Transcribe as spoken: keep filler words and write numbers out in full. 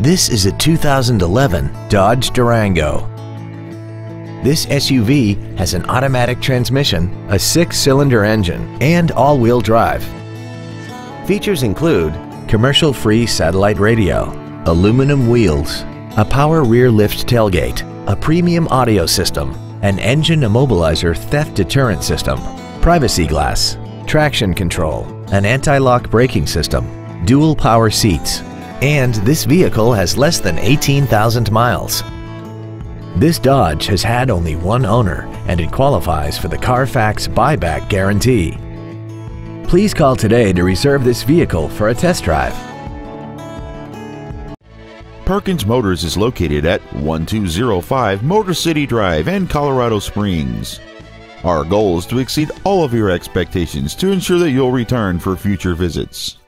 This is a two thousand eleven Dodge Durango. This S U V has an automatic transmission, a six-cylinder engine, and all-wheel drive. Features include commercial-free satellite radio, aluminum wheels, a power rear lift tailgate, a premium audio system, an engine immobilizer theft deterrent system, privacy glass, traction control, an anti-lock braking system, dual power seats, and this vehicle has less than eighteen thousand miles. This Dodge has had only one owner and it qualifies for the Carfax buyback guarantee. Please call today to reserve this vehicle for a test drive. Perkins Motors is located at twelve oh five Motor City Drive in Colorado Springs. Our goal is to exceed all of your expectations to ensure that you'll return for future visits.